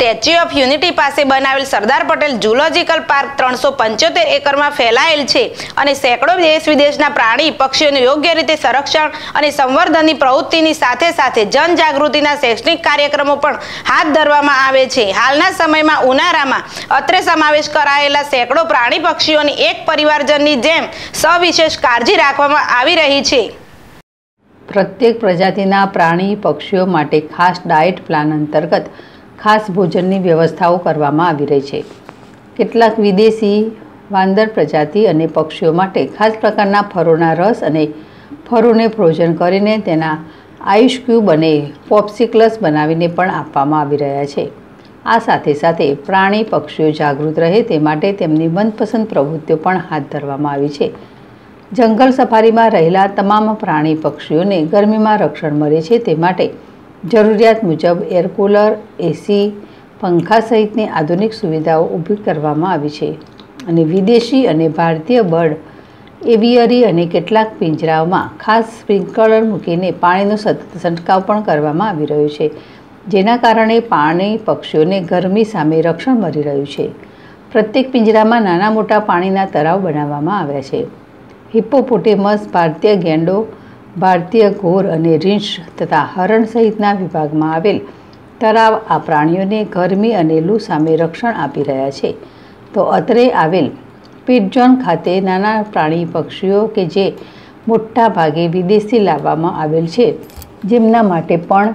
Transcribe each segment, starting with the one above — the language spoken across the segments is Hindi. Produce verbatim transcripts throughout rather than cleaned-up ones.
સ્ટેચ્યુ ઓફ યુનિટી પાસે બનાવેલ સરદાર પટેલ ઝૂલોજિકલ પાર્ક ત્રણસો પંચોતેર એકરમાં ફેલાયેલ છે અને સેંકડો દેશ વિદેશના પ્રાણી પક્ષીઓનું યોગ્ય રીતે સંરક્ષણ અને સંવર્ધનની પ્રવૃત્તિની સાથે સાથે જનજાગૃતિના શૈક્ષણિક કાર્યક્રમો પણ હાથ ધરવામાં આવે છે। હાલના સમયમાં ઉનાળામાં અત્રે સમાવેશ કરાયેલા સેંકડો પ્રાણી પક્ષીઓની એક પરિવારજનની જેમ સવિશેષ કાળજી રાખવામાં આવી રહી છે। प्रत्येक प्रजातिना प्राणी पक्षीओ माटे खास डाएट प्लान अंतर्गत खास भोजननी व्यवस्थाओं करवामां आवी रही छे। केटलाक विदेशी वांदर प्रजाति अने पक्षीओ माटे खास प्रकारना फरोना रस अने फरोने भोजन करीने तेना आइस क्यूब अने पॉप्सिकल्स बनावीने पण आपवामां आवी रह्या छे। आ साथे साथे प्राणी पक्षीओ जागृत रहे ते माटे तेमनी मनपसंद प्रवृत्तिओ पण हाथ धरवामां आवी छे। जंगल सफारी में रहेला तमाम प्राणी पक्षीओं ने गर्मी में रक्षण मळे छे ते माटे जरूरियात मुजब एरकूलर एसी पंखा सहित ने आधुनिक सुविधाओं ऊभी करवामां आवी छे अने विदेशी अने भारतीय बर्ड एवियरी अने केटलाक पिंजराओमां खास स्प्रिंकलर मूकीने पाणीनो सतत छंटकाव पण करवामां आवी रह्यो छे, जेना कारणे पाणी पक्षीओने गरमी सामे रक्षण मळी रह्युं छे। प्रत्येक पिंजरामां नाना मोटा पाणीना तळाव बनाववामां आव्या छे। हिप्पोपोटेमस, भारतीय गेंडो, भारतीय घोर अने रींछ तथा हरण सहितना विभाग में आवेल तराव आ प्राणियों ने गरमी अने लू सामे रक्षण आपी रह्या छे। तो अत्रे आवेल पिटजोन खाते नाना प्राणी पक्षीओ के जे मोटा भागे विदेशथी लाववामां आवेल छे जेमना माटे पण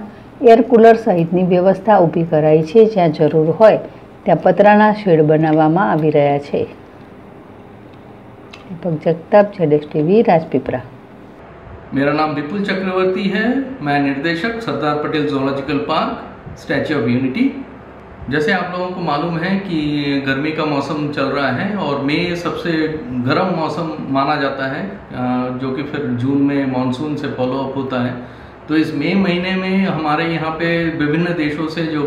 एरकूलर सहितनी व्यवस्था ऊभी कराई छे। ज्यां जरूर होय त्यां पतराना शेड बनाववामां आवी रह्या छे। जगताप टीवी राजपिपरा। मेरा नाम विपुल चक्रवर्ती है, मैं निर्देशक Sardar Patel Zoological Park Statue of Unity. जैसे आप लोगों को मालूम है कि गर्मी का मौसम चल रहा है और मई सबसे गर्म मौसम माना जाता है, जो कि फिर जून में मानसून से फॉलो अप होता है। तो इस मई महीने में हमारे यहाँ पे विभिन्न देशों से जो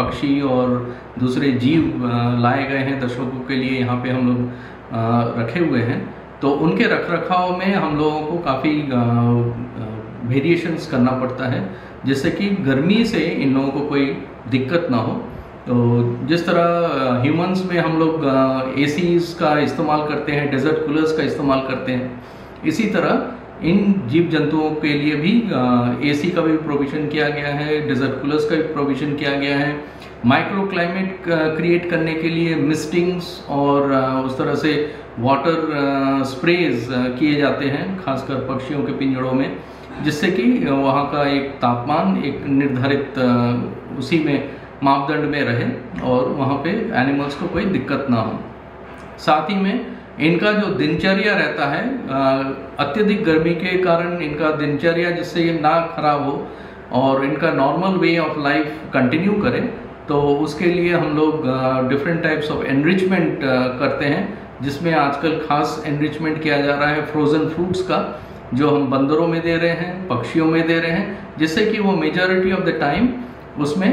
पक्षी और दूसरे जीव लाए गए हैं दर्शकों के लिए यहाँ पे हम लोग आ, रखे हुए हैं, तो उनके रख रखाव में हम लोगों को काफ़ी वेरिएशंस करना पड़ता है, जिससे कि गर्मी से इन लोगों को कोई दिक्कत ना हो। तो जिस तरह ह्यूमंस में हम लोग एसीज़ का इस्तेमाल करते हैं, डेजर्ट कूलर्स का इस्तेमाल करते हैं, इसी तरह इन जीव जंतुओं के लिए भी एसी का भी प्रोविज़न किया गया है, डेजर्ट कूलर्स का भी प्रोविज़न किया गया है। माइक्रो क्लाइमेट क्रिएट करने के लिए मिस्टिंग्स और उस तरह से वाटर स्प्रेज किए जाते हैं खासकर पक्षियों के पिंजड़ों में, जिससे कि वहाँ का एक तापमान एक निर्धारित उसी में मापदंड में रहे और वहाँ पे एनिमल्स को कोई दिक्कत ना हो। साथ ही में इनका जो दिनचर्या रहता है, अत्यधिक गर्मी के कारण इनका दिनचर्या जिससे ये ना खराब हो और इनका normal way of life continue करें, तो उसके लिए हम लोग डिफरेंट टाइप्स ऑफ एनरिचमेंट करते हैं, जिसमें आजकल खास एनरिचमेंट किया जा रहा है फ्रोज़न फ्रूट्स का, जो हम बंदरों में दे रहे हैं, पक्षियों में दे रहे हैं, जिससे कि वो मेजॉरिटी ऑफ द टाइम उसमें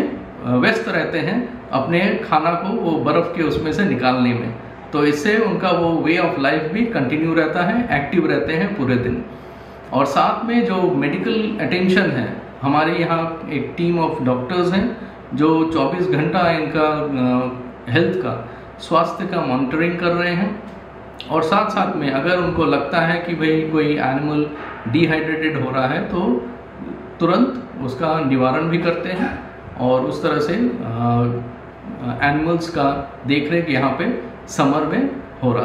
व्यस्त रहते हैं अपने खाना को वो बर्फ़ के उसमें से निकालने में। तो इससे उनका वो वे ऑफ लाइफ भी कंटिन्यू रहता है, एक्टिव रहते हैं पूरे दिन। और साथ में जो मेडिकल अटेंशन है, हमारे यहाँ एक टीम ऑफ डॉक्टर्स हैं जो चौबीस घंटा इनका हेल्थ का, स्वास्थ्य का मॉनिटरिंग कर रहे हैं। और साथ साथ में अगर उनको लगता है कि भाई कोई एनिमल डिहाइड्रेटेड हो रहा है तो तुरंत उसका निवारण भी करते हैं और उस तरह से एनिमल्स का देखरेख यहाँ पे समर में हो रहा है।